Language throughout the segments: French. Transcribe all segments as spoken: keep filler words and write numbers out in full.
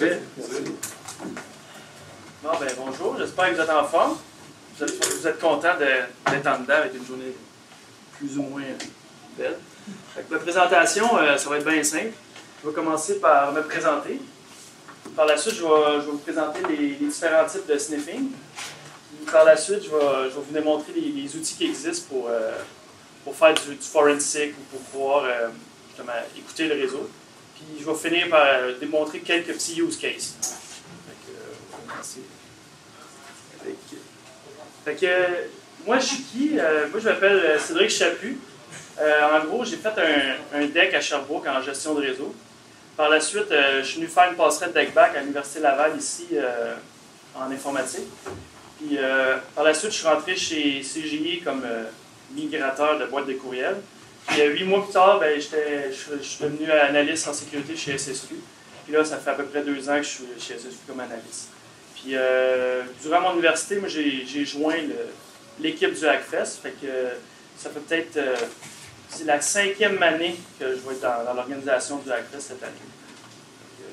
Merci. Bon, ben, bonjour, j'espère que vous êtes en forme. Vous êtes, vous êtes content d'être en dedans avec une journée plus ou moins belle. Avec ma présentation, euh, ça va être bien simple. Je vais commencer par me présenter. Par la suite, je vais, je vais vous présenter les, les différents types de sniffing. Par la suite, je vais, je vais vous démontrer les, les outils qui existent pour, euh, pour faire du, du forensic ou pour pouvoir euh, justement écouter le réseau. Puis je vais finir par euh, démontrer quelques petits use cases. Fait que, euh, on va commencer avec... fait que, euh, moi, je suis qui? Euh, moi, je m'appelle Cédric Chaput. Euh, en gros, j'ai fait un, un deck à Sherbrooke en gestion de réseau. Par la suite, euh, je suis venu faire une passerelle deck-back à l'Université Laval, ici, euh, en informatique. Puis, euh, par la suite, je suis rentré chez C G I comme euh, migrateur de boîte de courriel. Puis, euh, huit mois plus tard, ben, j'étais, je, je suis devenu analyste en sécurité chez S S U. Puis là, ça fait à peu près deux ans que je suis chez S S U comme analyste. Puis, euh, durant mon université, moi, j'ai joint l'équipe du Hackfest. Fait que euh, ça fait peut-être... Euh, C'est la cinquième année que je vais être dans, dans l'organisation du Hackfest cette année. Donc, euh,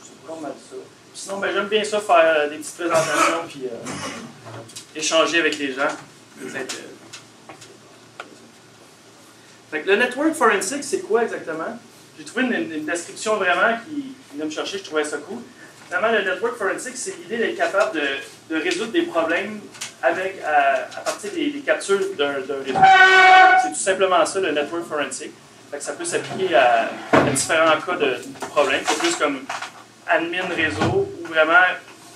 je sais pas comment dire ça. Puis sinon, ben, j'aime bien ça, faire des petites présentations puis euh, échanger avec les gens. Fait, euh... fait que le network forensic, c'est quoi exactement? J'ai trouvé une, une description vraiment qui venait me chercher, je trouvais ça cool. Finalement, le network forensic, c'est l'idée d'être capable de, de résoudre des problèmes avec, à, à partir des, des captures d'un réseau. C'est tout simplement ça, le network forensic. Fait que ça peut s'appliquer à, à différents cas de, de problèmes. C'est plus comme admin réseau ou vraiment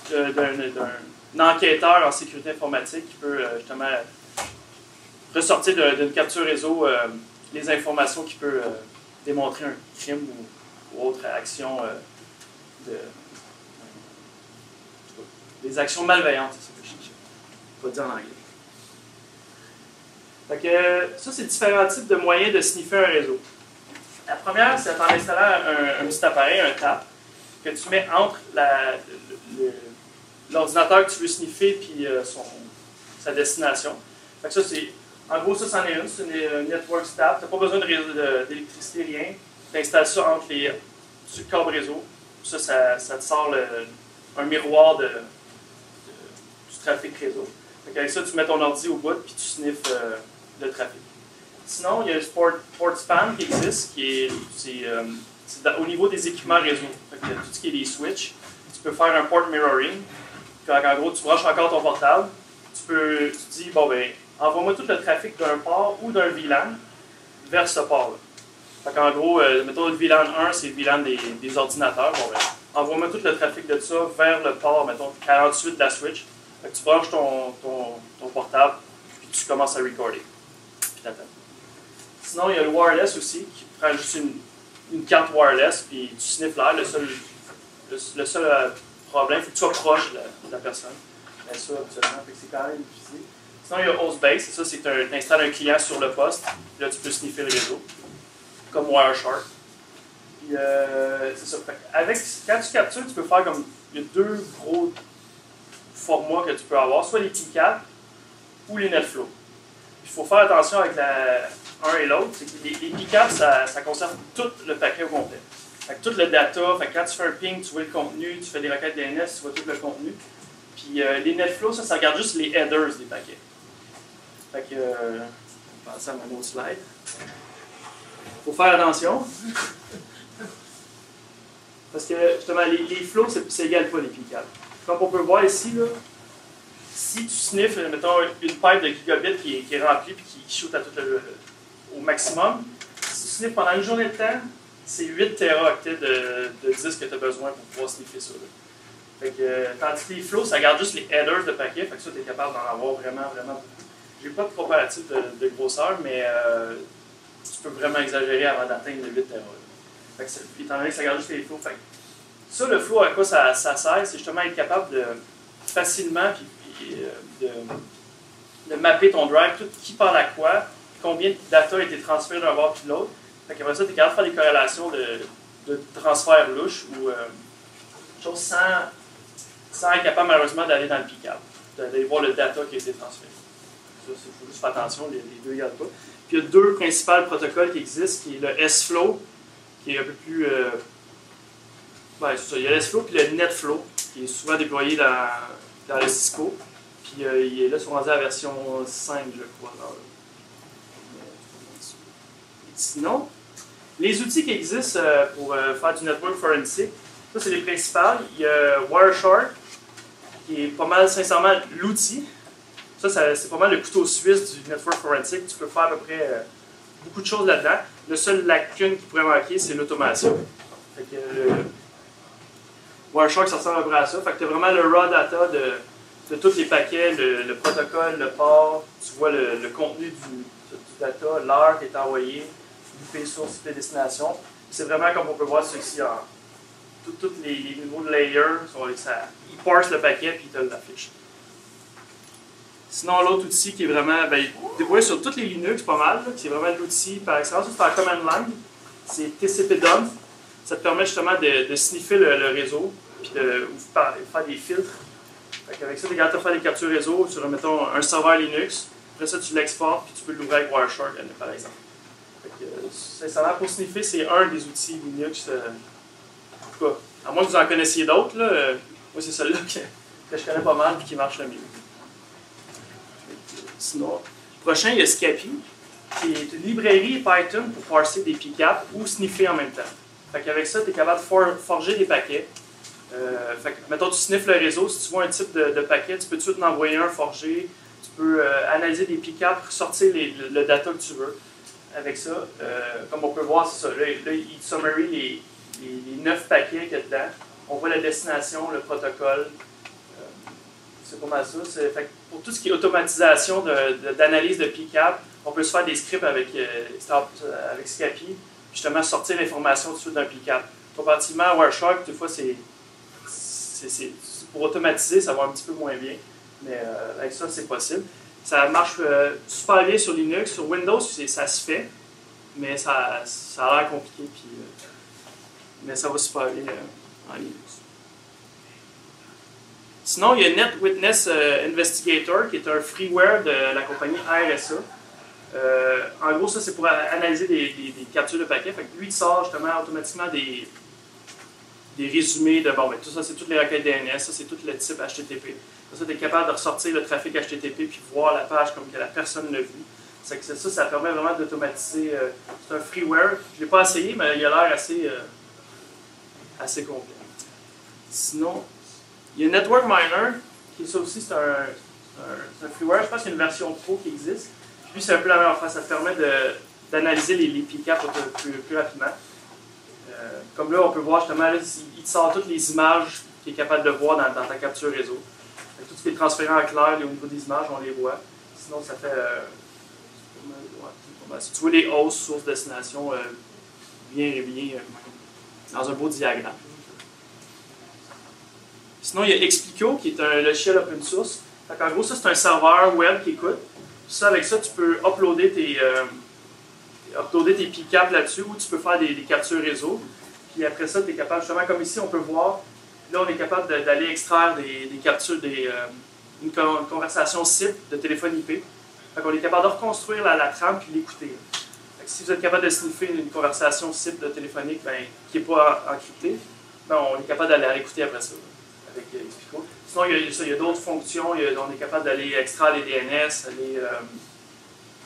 d'un enquêteur en sécurité informatique qui peut euh, justement ressortir d'une capture réseau euh, les informations qui peuvent euh, démontrer un crime ou, ou autre action euh, de, des actions malveillantes. Pas dire en anglais. Fait que, ça, c'est différents types de moyens de sniffer un réseau. La première, c'est en installant un, un petit appareil, un tap, que tu mets entre l'ordinateur que tu veux sniffer et euh, sa destination. Fait que ça, en gros, ça, c'en est une. C'est une network tap. Tu n'as pas besoin d'électricité, rien. Tu installes ça entre les du câble réseau. Ça, ça, ça te sort le, un miroir de, de, du trafic réseau. Avec ça, tu mets ton ordi au bout puis tu sniffes euh, le trafic. Sinon, il y a le port, port span qui existe, qui est, est, euh, est au niveau des équipements réseau. Fait que, tout ce qui est des switches, tu peux faire un port mirroring. Quand, en gros, tu branches encore ton portable, tu peux tu dis bon ben, envoie-moi tout le trafic d'un port ou d'un V LAN vers ce port-là. En gros, euh, mettons le V LAN un, c'est le V LAN des, des ordinateurs. Bon ben, envoie-moi tout le trafic de ça vers le port, mettons quarante-huit de la switch. Fait que tu branches ton, ton, ton portable, puis tu commences à recorder, puis t'attends. Sinon, il y a le wireless aussi, qui prend juste une, une carte wireless, puis tu sniffes l'air. Le seul, le, le seul euh, problème, il faut que tu sois proche de la, de la personne. Bien sûr, absolument, c'est quand même difficile. Sinon, il y a host-based, ça, c'est que tu installes un client sur le poste, puis là, tu peux sniffer le réseau, comme Wireshark. Puis, euh, c'est ça. Avec, quand tu captures, tu peux faire comme, il y a deux gros... formats que tu peux avoir, soit les pcap ou les NetFlow. Il faut faire attention avec la, un et l'autre, c'est que les, les pcap, ça, ça concerne tout le paquet au complet. Fait que tout le data, fait que quand tu fais un ping, tu vois le contenu, tu fais des requêtes D N S, tu vois tout le contenu. Puis euh, les NetFlow, ça, ça regarde juste les headers des paquets. Fait que, euh, on va passer à mon autre slide. Faut faire attention. Parce que, justement, les, les flows, c'est égal pas les pcap. Comme on peut voir ici, là, si tu sniffes, mettons, une pipe de gigabit qui est, qui est remplie et qui shoot à tout le, au maximum, si tu sniffes pendant une journée de temps, c'est huit téraoctets de, de disque que tu as besoin pour pouvoir sniffer ça. Fait que, euh, tandis que les flows, ça garde juste les headers de paquet, fait que ça, tu es capable d'en avoir vraiment, vraiment beaucoup. J'ai pas de comparatif de, de grosseur, mais euh, tu peux vraiment exagérer avant d'atteindre les huit téraoctets. Étant donné que ça garde juste les flows, fait que, ça, le flow, à quoi ça, ça sert, c'est justement être capable de facilement puis, puis, euh, de, de mapper ton drive, tout qui parle à quoi, combien de data a été transféré d'un bord puis de l'autre. Après ça, tu es capable de faire des corrélations de, de transfert louche ou euh, chose sans, sans être capable malheureusement d'aller dans le pcap, d'aller voir le data qui a été transféré. Il faut juste faire attention, les, les deux ne regardent pas. Puis il y a deux principaux protocoles qui existent, qui est le SFlow, qui est un peu plus... Euh, Ben, c'est ça. Il y a l'SFlow et le NetFlow, qui est souvent déployé dans, dans le Cisco. Puis euh, il est là, ils sont rendus à la version cinq, je crois. Alors, sinon, les outils qui existent euh, pour euh, faire du network forensic, ça c'est les principales. Il y a Wireshark, qui est pas mal, sincèrement, l'outil. Ça, ça c'est pas mal le couteau suisse du network forensic. Tu peux faire à peu près euh, beaucoup de choses là-dedans. Le seul lacune qui pourrait manquer, c'est l'automation. Fait que euh, Wireshark, ça ressemble à peu près à ça. Fait que tu as vraiment le raw data de, de tous les paquets, le, le protocole, le port. Tu vois le, le contenu du, du data, l'heure qui est envoyée. I P source, I P destination. C'est vraiment comme on peut voir ceci en tous les, les niveaux de layer. Ils parsent le paquet puis ils te l'affichent. Sinon, l'autre outil qui est vraiment ben, déployé sur toutes les Linux, pas mal, c'est vraiment l'outil par excellence. C'est en command line. C'est tcpdump. Ça te permet justement de, de sniffer le, le réseau puis de, ou de faire des filtres. Avec ça, tu es capable de faire des captures réseau sur, mettons, un serveur Linux. Après ça, tu l'exportes puis tu peux l'ouvrir avec Wireshark, par exemple. Sincèrement, pour sniffer, c'est un des outils Linux. Euh, en tout cas, à moins que vous en connaissiez d'autres, euh, moi c'est celui-là que, que je connais pas mal et qui marche le mieux. Sinon, prochain, il y a Scapy, qui est une librairie Python pour parser des pcap ou sniffer en même temps. Fait qu'avec ça, tu es capable de for forger des paquets. Euh, fait que, mettons, tu sniffes le réseau, si tu vois un type de, de paquet, tu peux tout de suite en envoyer un forger, tu peux euh, analyser des pcap, sortir les, le, le data que tu veux. Avec ça, euh, comme on peut voir, c'est ça. Là, là, il summary les, les, les neuf paquets qu'il y a dedans. On voit la destination, le protocole. Euh, c'est pas mal ça. Fait, pour tout ce qui est automatisation d'analyse de, de, de pcap, on peut se faire des scripts avec, euh, avec Scapy, justement sortir l'information tout de suite d'un pcap. Comparativement à Wireshark, des fois, c'est pour automatiser, ça va un petit peu moins bien. Mais euh, avec ça, c'est possible. Ça marche euh, super bien sur Linux. Sur Windows, ça se fait, mais ça, ça a l'air compliqué. Puis, euh, mais ça va super bien euh, en Linux. Sinon, il y a NetWitness euh, Investigator, qui est un freeware de la compagnie R S A. Euh, en gros, ça, c'est pour analyser des, des, des captures de paquets. Fait que lui, il sort justement automatiquement des, des résumés de bon, ben, tout ça, c'est toutes les requêtes D N S, ça, c'est tout le type H T T P. Ça, tu es capable de ressortir le trafic H T T P puis voir la page comme que la personne l'a vu. Ça, ça, ça permet vraiment d'automatiser. Euh, c'est un freeware. Je ne l'ai pas essayé, mais il a l'air assez, euh, assez complet. Sinon, il y a Network Miner, qui est ça aussi, c'est un, un, un freeware. Je pense qu'il y a une version pro qui existe. Puis c'est un peu la même affaire. Ça te permet d'analyser les, les pcap plus, plus rapidement. Euh, comme là, on peut voir justement, là, il te sort toutes les images qu'il est capable de voir dans, dans ta capture réseau. Tout ce qui est transféré en clair, au niveau des images, on les voit. Sinon, ça fait... Euh, si tu vois les hausses, sources, destinations, euh, bien et bien, euh, dans un beau diagramme. Sinon, il y a Xplico, qui est un logiciel open source. En gros, ça, c'est un serveur web qui écoute. Ça, avec ça, tu peux uploader tes, euh, uploader tes pcap là-dessus, ou tu peux faire des, des captures réseau. Puis après ça, tu es capable, justement, comme ici, on peut voir... Là, on est capable d'aller extraire des, des captures, des, euh, une, con, une conversation C I P de téléphone I P. Fait qu'on est capable de reconstruire la, la trame puis l'écouter. Si vous êtes capable de sniffer une, une conversation C I P de téléphonique ben, qui n'est pas encryptée, ben, on est capable d'aller l'écouter après ça là, avec euh, Xplico. Sinon, il y a, a d'autres fonctions. Y a, on est capable d'aller extraire les D N S, aller, euh,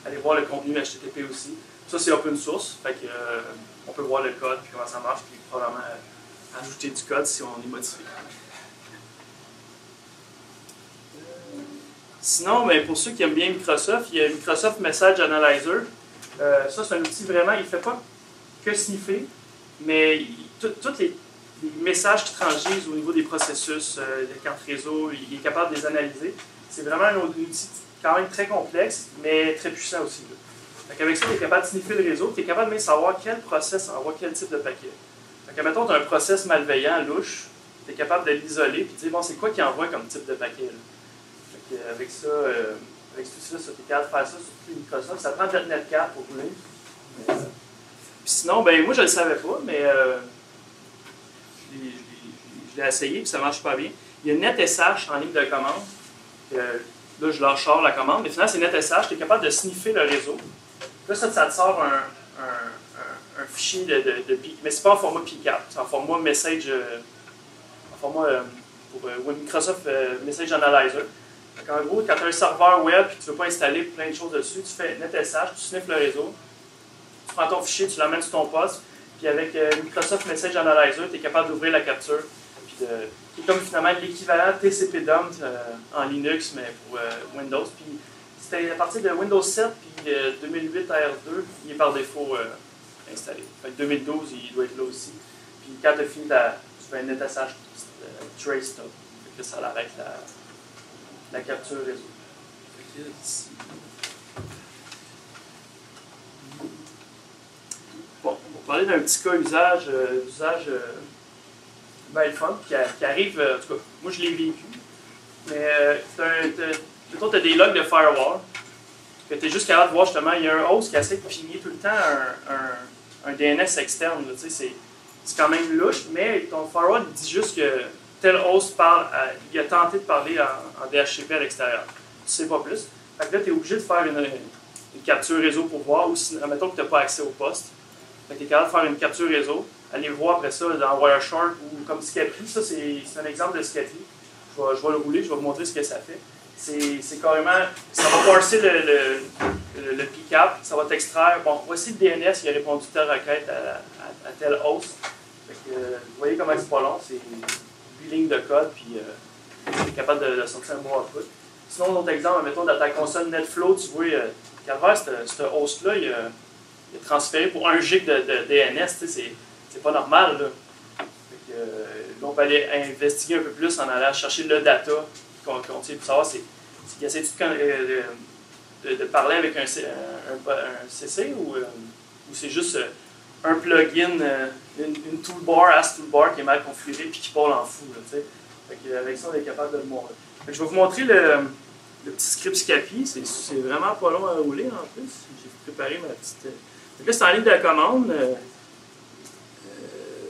aller voir le contenu H T T P aussi. Ça, c'est open source. Fait que, euh, on peut voir le code puis comment ça marche puis probablement... Euh, ajouter du code si on est motivé. Sinon, ben, pour ceux qui aiment bien Microsoft, il y a Microsoft Message Analyzer. Euh, ça, c'est un outil vraiment, il ne fait pas que sniffer, mais tous les, les messages qui transigent au niveau des processus, euh, des cartes réseau, il est capable de les analyser. C'est vraiment un outil quand même très complexe, mais très puissant aussi. Avec ça, tu es capable de sniffer le réseau, tu es capable même de savoir quel process envoie quel type de paquet. Fait que, mettons, tu as un process malveillant, louche, tu es capable de l'isoler et de dire, bon, c'est quoi qui envoie comme type de paquet, là? Fait que, avec ça, euh, avec tout ça, tu es capable de faire ça sur tout Microsoft. Ça prend de la NetCap pour rouler. Mais, euh, puis sinon, ben moi, je ne le savais pas, mais euh, je l'ai essayé et ça ne marche pas bien. Il y a NetSH en ligne de commande. Euh, là, je leur sors la commande, mais finalement, c'est NetSH. Tu es capable de sniffer le réseau. Là, ça, ça te sort un, un, un, un fichier de, de, de P C A P, mais ce n'est pas en format P C A P, c'est en format Message, euh, en format euh, pour euh, Microsoft euh, Message Analyzer. Donc, en gros, quand tu as un serveur web et que tu ne veux pas installer plein de choses dessus, tu fais NetSH, tu sniffes le réseau, tu prends ton fichier, tu l'emmènes sur ton poste, puis avec euh, Microsoft Message Analyzer, tu es capable d'ouvrir la capture, puis de, qui est comme finalement l'équivalent tcpdump euh, en Linux, mais pour euh, Windows. Puis, c'était à partir de Windows sept puis euh, deux mille huit R deux, il est par défaut euh, installé. Enfin, deux mille douze, il doit être là aussi. Puis quand tu as fini, ta, tu fais un NetSH euh, trace top. Fait que ça arrête la, la capture réseau. Bon, on parlait d'un petit cas usage, euh, usage euh, bien fun, qui, a, qui arrive, euh, en tout cas, moi je l'ai vécu. Mais euh, c'est un. Plutôt, tu as des logs de firewall, que tu es juste capable de voir justement, il y a un host qui essaie de pigner tout le temps un, un, un D N S externe. C'est quand même louche, mais ton firewall dit juste que tel host parle, à, il a tenté de parler en, en D H C P à l'extérieur. Tu sais pas plus. Fait que là, tu es obligé de faire une, une capture réseau pour voir, ou sinon, admettons que tu n'as pas accès au poste. Fait que tu es capable de faire une capture réseau, aller voir après ça dans Wireshark ou comme Scapy. Ça, c'est un exemple de Scapy. Je vais, je vais le rouler, je vais vous montrer ce que ça fait. C'est carrément, ça va parser le, le, le, le P C A P, ça va t'extraire. Bon, voici le D N S, il a répondu telle requête à, à, à telle host. Fait que, vous voyez comment c'est pas long, c'est huit lignes de code, puis euh, tu es capable de, de sortir un mot output. Sinon, notre exemple, mettons dans ta console NetFlow, tu vois, euh, qu'à ce host-là, il, euh, il est transféré pour un gig de, de D N S, c'est pas normal. Là. Fait que, euh, là, on peut aller investiguer un peu plus en allant chercher le data. Qu'on tient pour savoir, c'est qu'il essaie de, de, de parler avec un, un, un C C ou, euh, ou c'est juste euh, un plugin, euh, une, une toolbar, as toolbar qui est mal configurée et qui parle en fou. Là, fait que, avec ça, on est capable de le montrer. Fait que je vais vous montrer le, le petit script Scapy. C'est vraiment pas long à rouler en plus. J'ai préparé ma petite. Euh... Là, c'est en ligne de commande. Euh... Euh...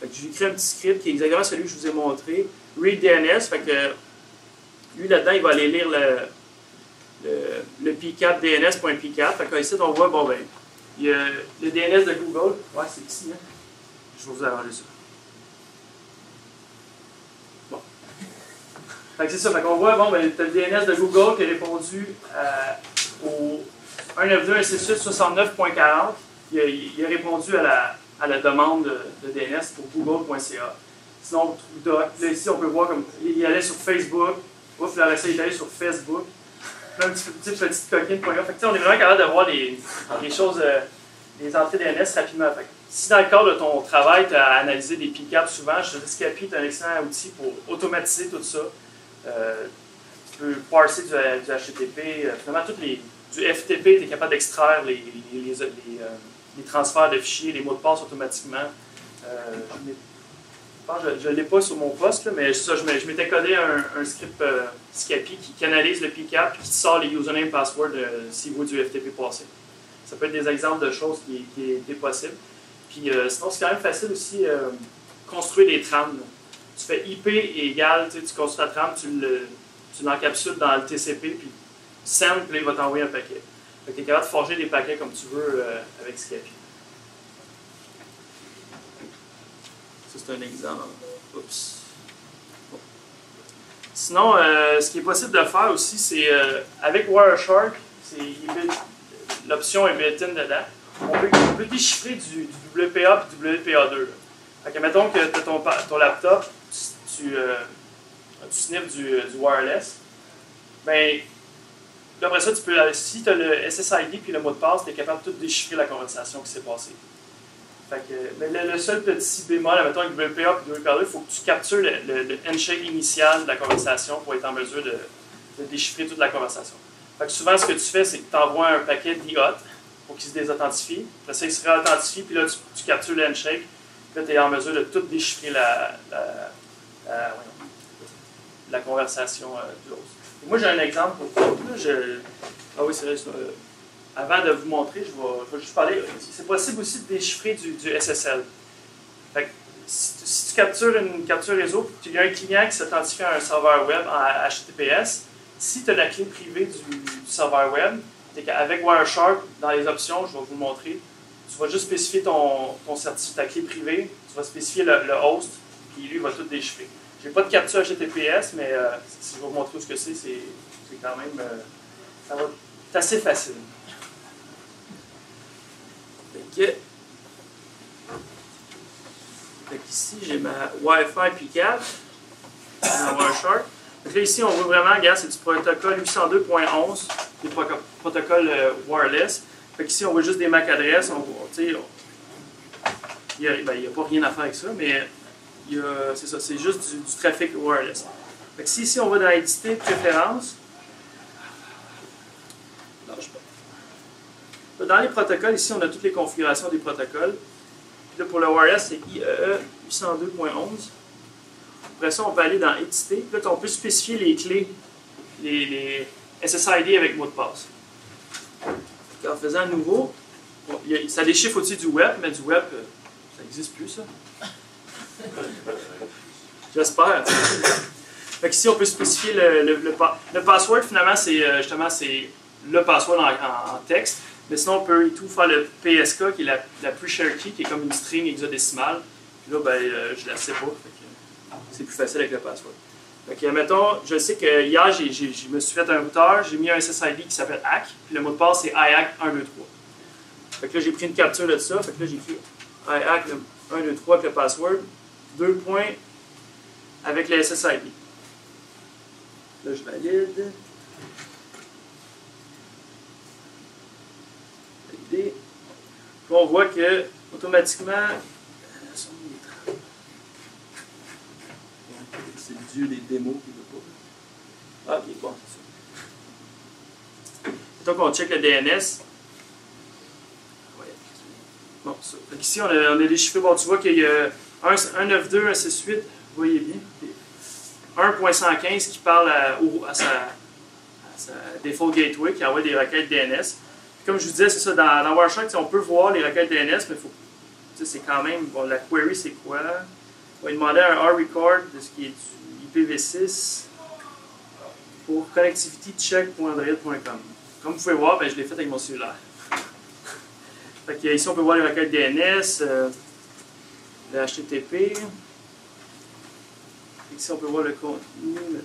Ouais, j'ai écrit un petit script qui est exactement celui que je vous ai montré. Read D N S, fait que lui là-dedans il va aller lire le, le, le pcap D N S.pcap. Fait que ici on voit, bon ben, il y a le D N S de Google. Ouais, c'est ici, hein. Je vais vous arranger ça. Bon. Fait que c'est ça, fait qu'on voit, bon ben, t'as le D N S de Google qui a répondu euh, au un neuf deux un six huit soixante-neuf point quarante. Il a, il a répondu à la, à la demande de, de D N S pour google point c a. Sinon, là, ici, on peut voir comme il allait sur Facebook. Ouf, le R S A est allé sur Facebook. Plein de petites petites coquines. Fait que, on est vraiment capable de voir les, les choses, euh, les entrées D N S rapidement. Fait que, si dans le cadre de ton travail, tu as analysé des P C A P souvent, je te dis Scapy est un excellent outil pour automatiser tout ça. Euh, tu peux parser du, du H T T P. Euh, finalement, tout les, du F T P, tu es capable d'extraire les, les, les, les, euh, les transferts de fichiers, les mots de passe automatiquement. Euh, Je ne l'ai pas sur mon poste, là, mais ça, je m'étais codé un, un script euh, Scapy qui canalise le P C A P et qui sort les usernames et passwords euh, si vous du F T P passé. Ça peut être des exemples de choses qui, qui étaient possibles. Puis euh, sinon, c'est quand même facile aussi euh, construire des trames. Là. Tu fais I P égale, tu construis ta trame, tu l'encapsules le, dans le T C P, puis send, puis là, il va t'envoyer un paquet. Tu es capable de forger des paquets comme tu veux euh, avec Scapy. C'est un exemple. Oups. Bon. Sinon, euh, ce qui est possible de faire aussi, c'est euh, avec Wireshark, l'option est built-in dedans. On peut, on peut déchiffrer du, du W P A et du W P A deux. Fait que, mettons que tu as ton, ton laptop, tu, tu, euh, tu sniffes du, du wireless. Ben, après ça, tu peux, si tu as le S S I D et le mot de passe, tu es capable de tout déchiffrer la conversation qui s'est passée. Fait que, mais le, le seul petit bémol, admettons avec W P A et W P A deux, il faut que tu captures le, le, le handshake initial de la conversation pour être en mesure de, de déchiffrer toute la conversation. Fait que souvent, ce que tu fais, c'est que tu envoies un paquet d'I O T pour qu'il se désauthentifie. Après ça, il se réauthentifie, puis là, tu, tu captures le handshake. Puis là, tu es en mesure de tout déchiffrer la, la, la, la, la conversation euh, du host. Moi, j'ai un exemple pour vous. Je... Ah oui, c'est vrai, c'est euh... Avant de vous montrer, je vais, je vais juste parler. C'est possible aussi de déchiffrer du, du S S L. Fait que, si, tu, si tu captures une capture réseau, il y a un client qui s'authentifie à un serveur web en H T T P S. Si tu as la clé privée du, du serveur web, c'est qu'avec Wireshark, dans les options, je vais vous le montrer, tu vas juste spécifier ton, ton certificat clé privé, tu vas spécifier le, le host, puis lui va tout déchiffrer. J'ai pas de capture H T T P S, mais euh, si je vais vous montrer ce que c'est, c'est quand même euh, ça va, c'est assez facile. Okay. Donc ici, j'ai ma Wi-Fi pcap dans Wireshark. Donc là, ici, on voit vraiment, regarde, c'est du protocole huit cent deux point onze, du pro protocole euh, wireless. Fait qu'ici, on voit juste des M A C adresses. Il n'y a, ben, a pas rien à faire avec ça, mais c'est ça, c'est juste du, du trafic wireless. Fait que si ici, on va dans éditer, préférences, non, je sais pas. Dans les protocoles, ici, on a toutes les configurations des protocoles. Là, pour le wireless, c'est I E E huit cent deux point onze. Après ça, on peut aller dans éditer. Là, on peut spécifier les clés, les, les S S I D avec mot de passe. En faisant à nouveau, bon, a, ça déchiffre au-dessus du web, mais du web, euh, ça n'existe plus, ça. J'espère. Fait qu'ici, on peut spécifier le, le, le, pa le password, finalement, c'est euh, justement c'est le password en, en, en texte. Mais sinon, on peut et tout faire le P S K, qui est la, la pre-share key, qui est comme une string hexadécimale. Puis là, ben, euh, je la sais pas. Euh, c'est plus facile avec le password. Ok, mettons, je sais que hier, j'ai, j'ai, je me suis fait un routeur, j'ai mis un S S I D qui s'appelle hack, puis le mot de passe c'est I hack un deux trois. Fait que là, j'ai pris une capture de ça, fait que là, j'ai écrit I hack un deux trois avec le password, deux points avec le S S I D. Là, je valide. Validé. Puis on voit que, automatiquement, c'est le dieu des démos qui ne veut pas. Ah, ok, bon, c'est ça. Donc, on check le D N S. Ouais. Bon, ça. Donc, ici, on a, on a les chiffres. Bon, tu vois qu'il y a un neuf deux, un six huit, vous voyez bien. un point cent quinze qui parle à, au, à, sa, à sa default gateway, qui envoie des requêtes D N S. Puis, comme je vous disais, c'est ça, dans, dans Wireshark, on peut voir les requêtes D N S, mais il faut. Tu sais, c'est quand même. Bon, la query, c'est quoi? On va lui demander un R record de ce qui est du I P v six pour connectivity check point android point com. Comme vous pouvez voir, ben, je l'ai fait avec mon cellulaire. Fait que, ici, on peut voir les requêtes D N S, euh, le H T T P. Et ici, on peut voir le contenu. Fait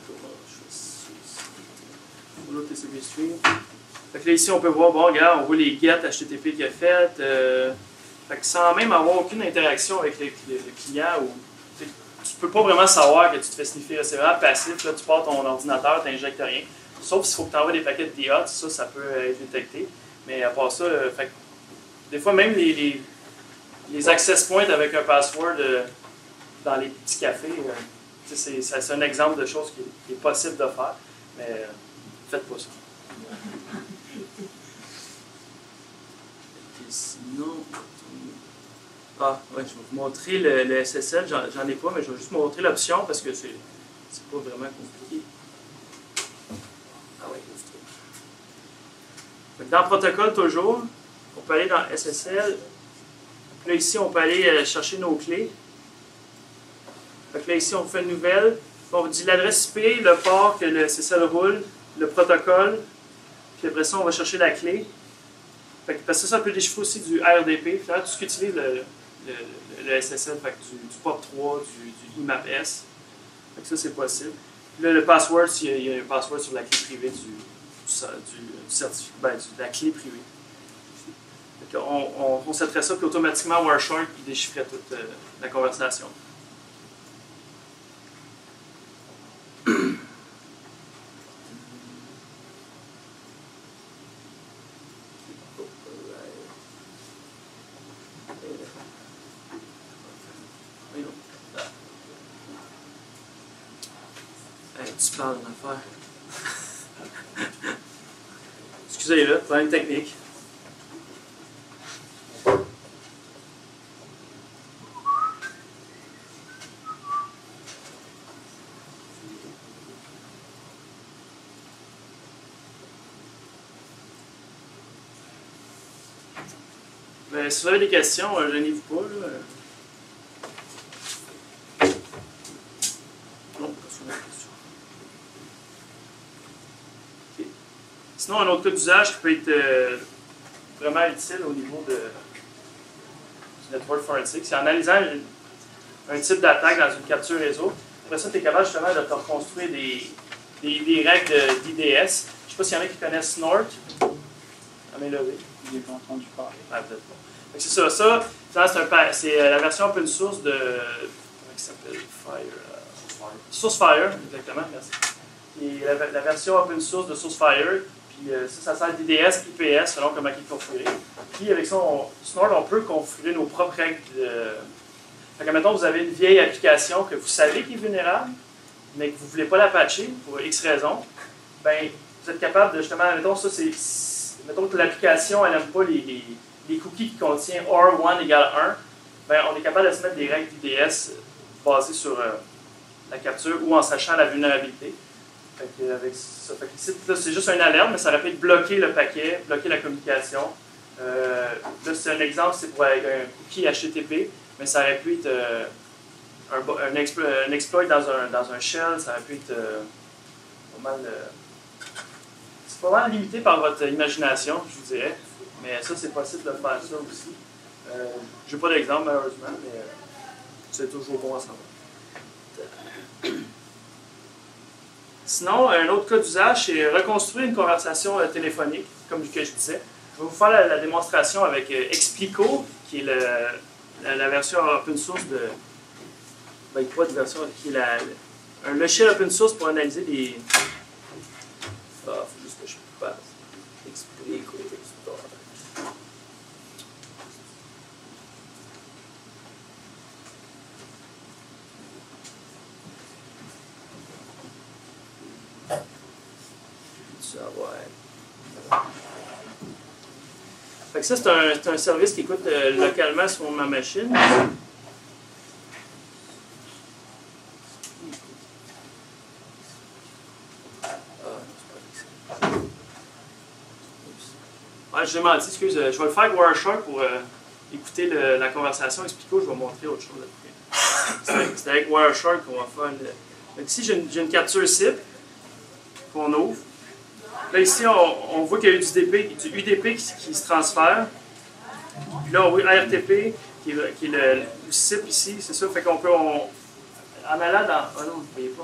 que là, ici, on peut voir, bon, regarde, on voit les get H T T P qu'il a fait. Euh, fait que sans même avoir aucune interaction avec le, le, le client ou. Tu peux pas vraiment savoir que tu te fais sniffer, c'est vraiment passif, là tu pars ton ordinateur, tu n'injectes rien. Sauf s'il faut que tu envoies des paquets de D H, ça, ça peut être détecté. Mais à part ça, euh, fait, des fois même les, les, les access points avec un password euh, dans les petits cafés, euh, c'est un exemple de choses qui, qui est possible de faire, mais euh, faites pas ça. Et sinon... Ah, ouais, je vais vous montrer le, le S S L, j'en ai pas, mais je vais juste montrer l'option parce que c'est pas vraiment compliqué. Ah ouais, donc dans protocole, toujours, on peut aller dans S S L. Là, ici, on peut aller chercher nos clés. Donc là, ici, on fait une nouvelle. On dit l'adresse I P, le port que le S S L roule, le protocole. Puis après ça, on va chercher la clé. Fait que, parce que ça, ça peut déchiffrer aussi du R D P. Finalement, tout ce qui utilise le. Le, le S S L, fait que du, du P O P trois, du, du I M A P S. Fait que ça, c'est possible. Puis là, le password, il y, a, il y a un password sur la clé privée du, du, du, du certificat, ben, de la clé privée. Fait que on, on, on settrait ça, puis automatiquement, Wireshark déchiffrait toute euh, la conversation. Excusez-le, problème technique. Mais si vous avez des questions, gênez-vous pas. Là. Sinon, un autre cas d'usage qui peut être euh, vraiment utile au niveau de, du network forensic, c'est en analysant un type d'attaque dans une capture réseau. Après ça, tu es capable justement de te reconstruire des, des, des règles d'I D S. Je ne sais pas s'il y en a qui connaissent Snort. Ah, mais là, oui. J'ai pas entendu parler. Ah, peut-être pas. C'est ça. Ça, c'est la version open source de. Comment ça s'appelle? Fire. SourceFire, exactement, merci. Et la, la version open source de SourceFire. Puis euh, ça, ça sert d'I D S, I P S, selon comment il est configuré. Puis avec ça, on, Snort, on peut configurer nos propres règles. De... Fait que, mettons, vous avez une vieille application que vous savez qui est vulnérable, mais que vous ne voulez pas la patcher pour X raisons. Ben, vous êtes capable de justement. Mettons, ça, c'est. Mettons que l'application, elle n'aime pas les, les, les cookies qui contiennent R un égale un, ben, on est capable de se mettre des règles d'I D S basées sur euh, la capture ou en sachant la vulnérabilité. Fait que avec ça, fait que ici, là, c'est juste une alerte, mais ça aurait pu être bloquer le paquet, bloquer la communication. Euh, là, c'est un exemple, c'est pour avec un cookie H T T P, mais ça aurait pu être euh, un, un, explo, un exploit dans un, dans un shell, ça aurait pu être euh, pas mal... Euh, c'est pas mal limité par votre imagination, je vous dirais, mais ça, c'est possible de faire ça aussi. Euh, j'ai pas d'exemple, malheureusement, mais euh, c'est toujours bon à savoir. Sinon, un autre cas d'usage, c'est reconstruire une conversation euh, téléphonique, comme que je disais. Je vais vous faire la, la démonstration avec euh, Xplico, qui est le, la, la version open source de... Ben, quoi de version? Qui est la, le, un logiciel open source pour analyser des... Ah, oh, faut juste que je passe. Xplico, Xplico. Fait que ça, c'est un, un service qui écoute euh, localement sur ma machine. Ah, je m'en dis, excuse, euh, je vais le faire avec Wireshark pour euh, écouter le, la conversation. Explique-moi, je vais montrer autre chose après. C'est avec Wireshark qu'on va faire le... Donc, ici, j'ai une, une capture cible qu'on ouvre. Là, ici, on, on voit qu'il y a eu du, D P, du U D P qui, qui se transfère. Puis là, on voit R T P, qui est, qui est le, le C I P ici, c'est ça. Fait qu'on peut, on, en allant dans... Oh non, vous ne voyez pas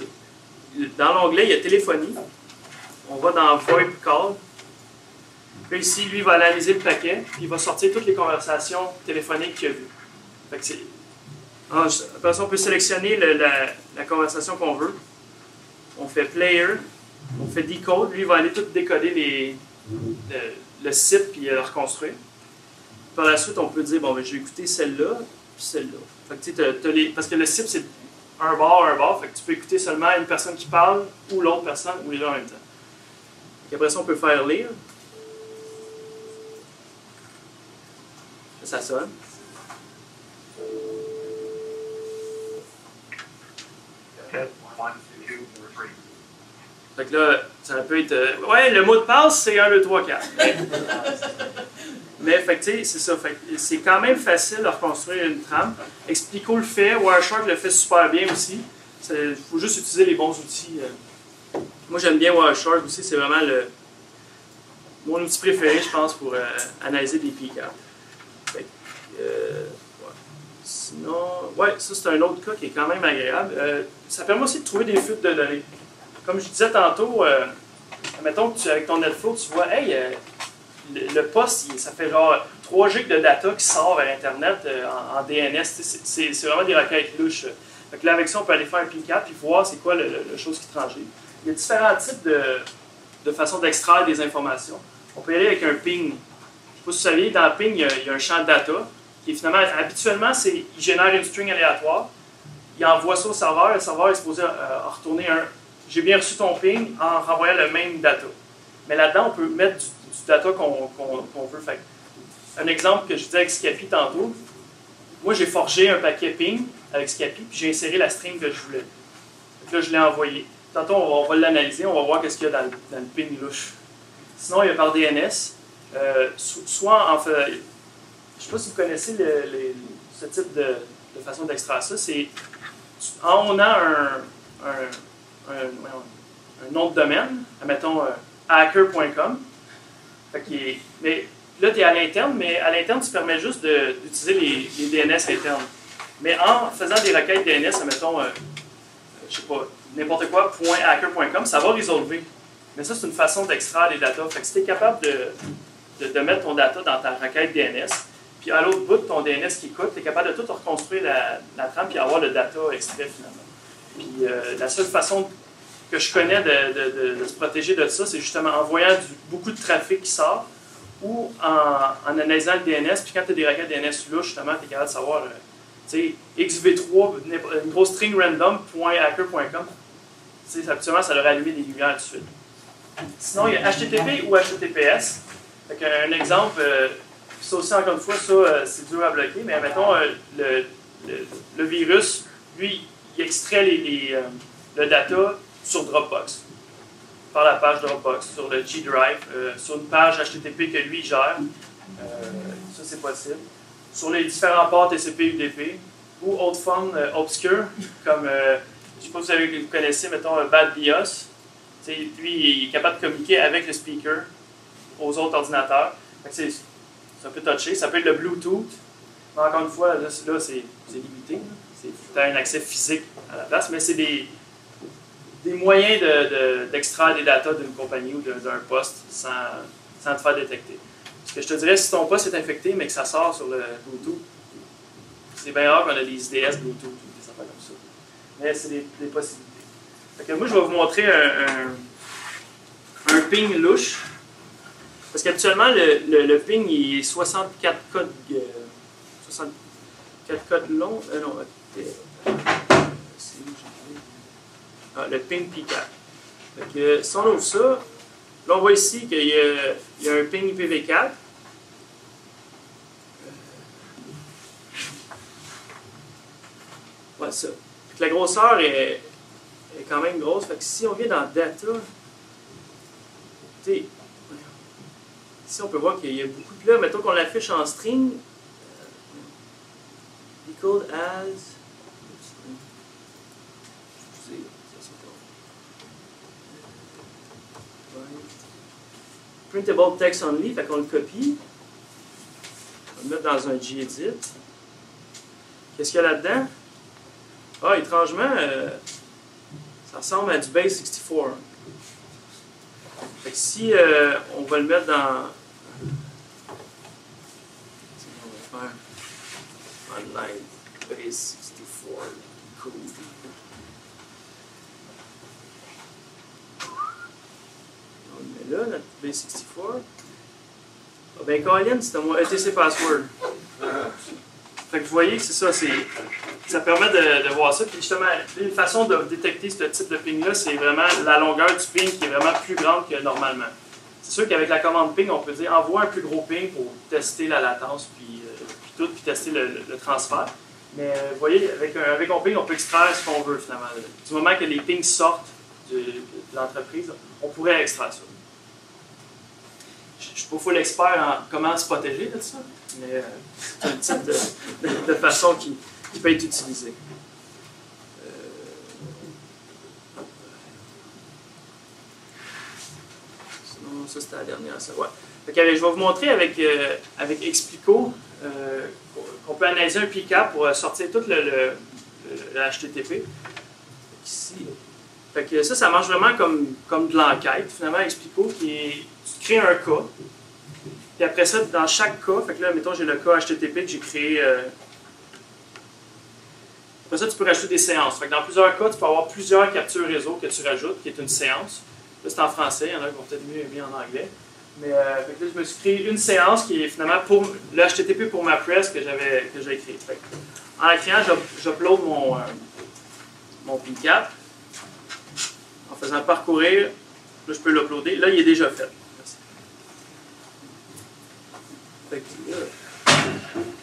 en haut. Dans l'onglet, il y a téléphonie. On va dans VoIP Call. Puis ici, lui, il va analyser le paquet, puis il va sortir toutes les conversations téléphoniques qu'il a vues. Fait que c'est... Après ça, on peut sélectionner le, la, la conversation qu'on veut. On fait Player. On fait decode, lui il va aller tout décoder les, le, le site puis le reconstruire. Par la suite, on peut dire bon, ben, je vais écouter celle-là puis celle-là. Parce que le site c'est un bord, un bord, fait que tu peux écouter seulement une personne qui parle ou l'autre personne ou les deux en même temps. Donc, après ça, on peut faire lire. Ça sonne. Fait que là, ça peut être... Euh, ouais, le mot de passe, c'est un, deux, trois, quatre. Mais, fait que, tu sais, c'est ça. C'est quand même facile de reconstruire une trame. Xplico le fait, Wireshark le fait super bien aussi. Il faut juste utiliser les bons outils. Euh. Moi, j'aime bien Wireshark aussi. C'est vraiment le, mon outil préféré, je pense, pour euh, analyser des pcap. Fait que, euh, ouais. Sinon... Ouais, ça, c'est un autre cas qui est quand même agréable. Euh, ça permet aussi de trouver des fuites de données. Comme je disais tantôt, euh, mettons que tu, avec ton NetFlow, tu vois, hey, euh, le, le poste, il, ça fait genre trois gigs de data qui sort à Internet euh, en, en D N S. C'est vraiment des requêtes louches. Donc là, avec ça, on peut aller faire un pcap et voir c'est quoi le, le, le chose qui transige. Il y a différents types de, de façons d'extraire des informations. On peut y aller avec un ping. Je ne sais pas si vous saviez, dans le ping, il y a, il y a un champ de data qui est finalement, habituellement, c'est, il génère une string aléatoire. Il envoie ça au serveur. Le serveur est supposé euh, retourner un. J'ai bien reçu ton ping en renvoyant le même data. Mais là-dedans, on peut mettre du, du data qu'on qu'on, qu'on veut. Fait un exemple que je disais avec Scapy tantôt, moi j'ai forgé un paquet ping avec Scapy, puis j'ai inséré la string que je voulais. Donc là, je l'ai envoyé. Tantôt, on va, va l'analyser, on va voir qu'est-ce qu'il y a dans le, dans le ping louche. Sinon, il y a par D N S, euh, so, soit en fait, je ne sais pas si vous connaissez le, le, ce type de, de façon d'extraire ça, c'est en on a un, un Un, un nom de domaine, admettons euh, hacker point com. Mais là, tu es à l'interne, mais à l'interne, tu permets juste d'utiliser les, les D N S internes. Mais en faisant des requêtes D N S, admettons, euh, je sais pas, n'importe quoi, .hacker point com, ça va résolver. Mais ça, c'est une façon d'extraire les data. Fait que si tu es capable de, de, de mettre ton data dans ta requête D N S, puis à l'autre bout de ton D N S qui coûte, tu es capable de tout reconstruire la, la trame et avoir le data extrait finalement. Puis euh, la seule façon que je connais de, de, de, de se protéger de ça, c'est justement en voyant du, beaucoup de trafic qui sort ou en, en analysant le D N S. Puis quand tu as des requêtes D N S là, justement, tu es capable de savoir, euh, tu sais, X V trois, une grosse string random.hacker point com. Tu sais, habituellement, ça leur allume des lumières tout de suite. Sinon, il y a H T T P ou H T T P S. Fait un, un exemple, euh, ça aussi, encore une fois, ça, euh, c'est dur à bloquer, mais admettons, euh, le, le, le virus, lui, il extrait les, les, euh, le data sur Dropbox, par la page Dropbox, sur le G Drive, euh, sur une page H T T P que lui gère. Euh, ça, c'est possible. Sur les différents ports T C P U D P ou autres formes euh, obscures, comme, euh, je ne sais pas si vous, vous connaissez, mettons, Bad BIOS. T'sais, lui, il est capable de communiquer avec le speaker aux autres ordinateurs. C'est un peu touché. Ça peut être le Bluetooth. Mais encore une fois, là, là c'est limité. Tu as un accès physique à la place, mais c'est des, des moyens d'extraire de, de, des datas d'une compagnie ou d'un poste sans, sans te faire détecter. Parce que je te dirais, si ton poste est infecté, mais que ça sort sur le Bluetooth, c'est bien rare qu'on a des I D S Bluetooth ou des affaires comme ça. Mais c'est des, des possibilités. Fait que moi, je vais vous montrer un, un, un ping louche. Parce qu'habituellement, le, le, le ping, il est soixante-quatre codes, euh, soixante-quatre codes longs. Euh, non, euh, ah, le ping pcap. Fait que, si on ouvre ça, là, on voit ici qu'il y, y a un ping I P v quatre. Ouais, ça. Fait que la grosseur est. est quand même grosse. Fait que si on vient dans Data, tu sais, ici on peut voir qu'il y a beaucoup de là. Mettons qu'on l'affiche en string. Equal as. Printable text only. Fait qu'on le copie. On va le mettre dans un gedit. Qu'est-ce qu'il y a là-dedans? Ah, étrangement. Euh, Ça ressemble à du base sixty-four. Fait que si euh, on va le mettre dans. Qu'est-ce qu'on va faire? Online. base sixty-four. Cool. On le met là, notre base sixty-four. Ah ben, Colin, c'est à moi. E T C password. Fait que vous voyez que c'est ça, c'est. Ça permet de, de voir ça. Puis justement, une façon de détecter ce type de ping-là, c'est vraiment la longueur du ping qui est vraiment plus grande que normalement. C'est sûr qu'avec la commande ping, on peut dire envoie un plus gros ping pour tester la latence, puis, euh, puis tout, puis tester le, le, le transfert. Mais euh, vous voyez, avec un, avec un ping, on peut extraire ce qu'on veut finalement. Du moment que les pings sortent de, de l'entreprise, on pourrait extraire ça. Je ne suis pas full expert en comment se protéger de ça, mais euh, c'est une type de, de, de façon qui. qui peut être utilisé. Euh... Sinon, ça c'était la dernière. Ça. Ouais. Fait avec, je vais vous montrer avec, euh, avec Xplico euh, qu'on peut analyser un pcap pour sortir tout le, le, le H T T P. Ici. Fait que ça, ça marche vraiment comme, comme de l'enquête. Finalement, Xplico, qui est, tu crées un cas. Puis après ça, dans chaque cas, fait que là, mettons, j'ai le cas H T T P que j'ai créé. Euh, Après ça, tu peux rajouter des séances. Fait que dans plusieurs cas, tu peux avoir plusieurs captures réseau que tu rajoutes, qui est une séance. Là, c'est en français, il y en a qui vont peut-être mieux mis en anglais. Mais euh, fait que là, je me suis créé une séance qui est finalement pour le H T T P pour ma presse que j'avais que j'ai créé. Fait que, en la créant, j'upload mon, euh, mon pcap. En faisant parcourir, là, je peux l'uploader. Là, il est déjà fait. Merci. Fait que, là.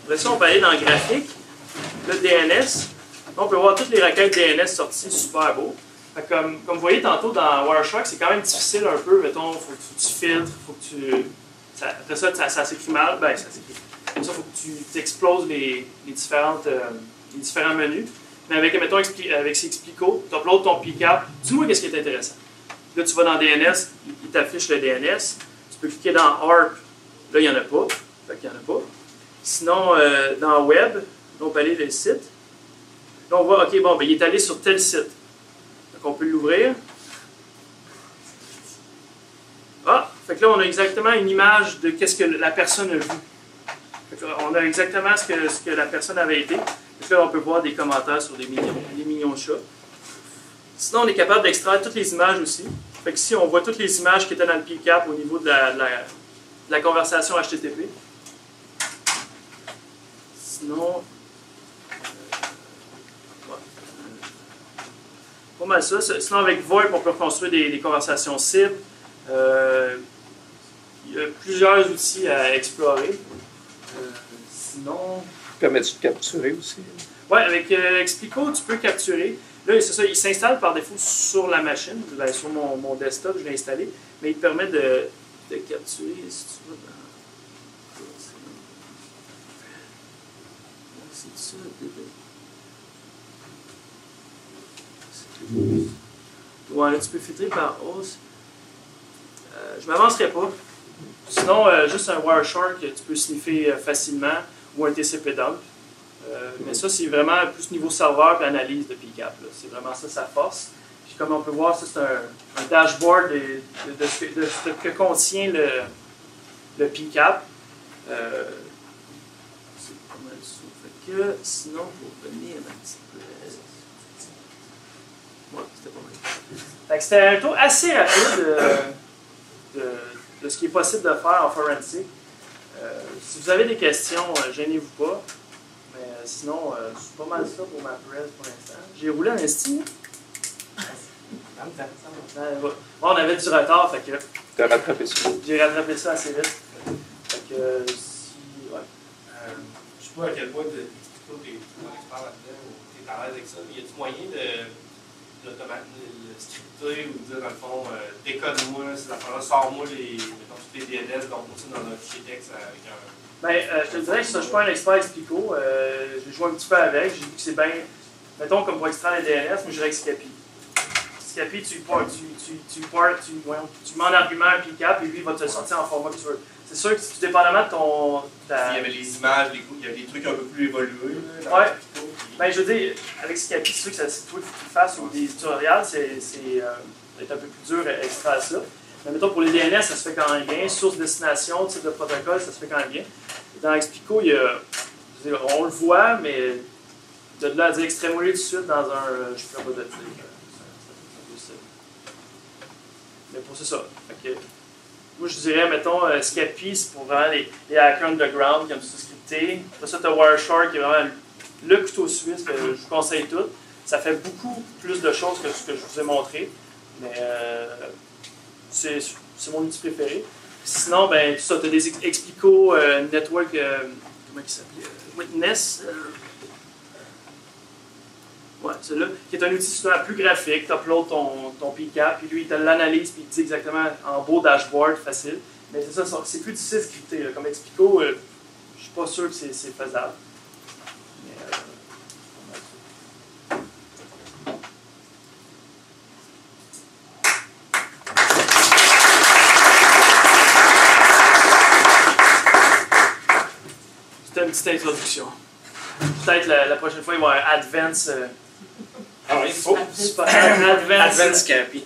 Après ça, on peut aller dans le graphique, le D N S. On peut voir toutes les requêtes D N S sorties, super beau. Fait que comme, comme vous voyez tantôt dans Wireshark, c'est quand même difficile un peu, mettons, il faut que tu, tu filtres, faut que tu... Ça, après ça, ça, ça s'écrit mal, ben ça s'écrit. Après ça, il faut que tu, tu exploses les, les, différentes, euh, les différents menus. Mais avec, mettons, avec Xplico, tu uploades ton pcap, dis-moi qu'est-ce qui est intéressant. Là, tu vas dans D N S, il t'affiche le D N S. Tu peux cliquer dans A R P, là, il n'y en a pas. Fait qu'il n'y en a pas. Sinon, euh, dans Web, on peut aller vers le site. Là, on voit, OK, bon, ben, il est allé sur tel site. Donc, on peut l'ouvrir. Ah, fait que là, on a exactement une image de qu'est-ce que la personne a vu. Fait que là, on a exactement ce que, ce que la personne avait été. Fait que là, on peut voir des commentaires sur des mignons, des mignons chats. Sinon, on est capable d'extraire toutes les images aussi. Fait que ici, on voit toutes les images qui étaient dans le pcap au niveau de la, de la, de la conversation H T T P. Sinon, euh, ouais. Pas mal ça. Sinon, avec VoIP, on peut reconstruire des, des conversations cibles. Euh, il y a plusieurs outils à explorer. Euh, sinon... Permets-tu de capturer aussi? Oui, avec euh, Xplico, tu peux capturer. Là, c'est ça, il s'installe par défaut sur la machine. Bien, sur mon, mon desktop, je l'ai installé. Mais il te permet de, de capturer, si tu veux, dans... C'est ça, bébé. Ouais, là, tu peux filtrer par hausse. Euh, je ne m'avancerai pas. Sinon, euh, juste un Wireshark, tu peux sniffer euh, facilement, ou un tcpdump. Euh, mais ça, c'est vraiment plus niveau serveur et analyse de pcap. C'est vraiment ça sa force. Puis comme on peut voir, ça, c'est un, un dashboard de, de, de, ce que, de ce que contient le, le pcap. Euh, Que, sinon, pour venir un petit peu. Ouais, c'était pas mal. C'était un tour assez rapide euh, de, de ce qui est possible de faire en forensic. Euh, si vous avez des questions, euh, gênez-vous pas. Mais euh, sinon, euh, c'est pas mal ça pour ma presse pour l'instant. J'ai roulé un esti. Bon, on avait du retard, fait que. T'as rattrapé ça. J'ai rattrapé ça assez vite. Fait que si. Ouais. Euh, Je sais pas à quel point tu es un expert là-dedans ou tu es à l'aise avec ça, mais y a-t-il moyen de le scripter ou de dire dans le fond, euh, décode-moi, c'est l'affaire-là, sors-moi les, les D N S, donc aussi dans notre fichier texte avec un. Ben, euh, je te dirais que ça, je suis pas un expert Xplico, euh, j'ai joué un petit peu avec, j'ai vu que c'est bien. Mettons, comme pour extraire les D N S, moi je dirais que Scapy. Scapy, tu pars, tu, tu, tu, tu, tu, ouais, tu mets en argument un pcap et lui il va te le sortir en format que tu veux. C'est sûr que tout dépendamment de ton... Ta... Il y avait les images, les coups, il y avait des trucs un peu plus évolués. Là, ouais. Plutôt, puis... Ben je veux dire, avec Scapy, c'est sûr que ça c'est toi qui fasses ou des tutoriels, c'est euh, peut-être un peu plus dur à extraire ça. Mais mettons pour les D N S, ça se fait quand même bien. Source, destination, type de protocole, ça se fait quand même bien. Dans Xplico, il y a, je veux dire, on le voit, mais de là à dire extrémoler tout de suite dans un... Je ne peux pas te dire. Mais pour c'est ça. Okay. Moi, je dirais, mettons, uh, Scapy, c'est pour vraiment les, les hackers underground qui ont tout ça scripté. Après ça, tu as Wireshark qui est vraiment le couteau suisse que je vous conseille tout. Ça fait beaucoup plus de choses que ce que je vous ai montré. Mais euh, c'est mon outil préféré. Sinon, ben, tout ça, tu as des Xplico, euh, Network, euh, comment il s'appelait, Witness. Ouais, celui-là, qui est un outil souvent plus graphique, tu uploads ton, ton pcap, puis lui, il te l'analyse, puis il te dit exactement en beau dashboard, facile. Mais c'est ça, c'est plus difficile de scripter. Là. Comme Xplico, euh, je suis pas sûr que c'est faisable. Mais, euh... C'était une petite introduction. Peut-être la, la prochaine fois, il va y avoir un Advance. Euh, Ah, il faut. Advance Scapy.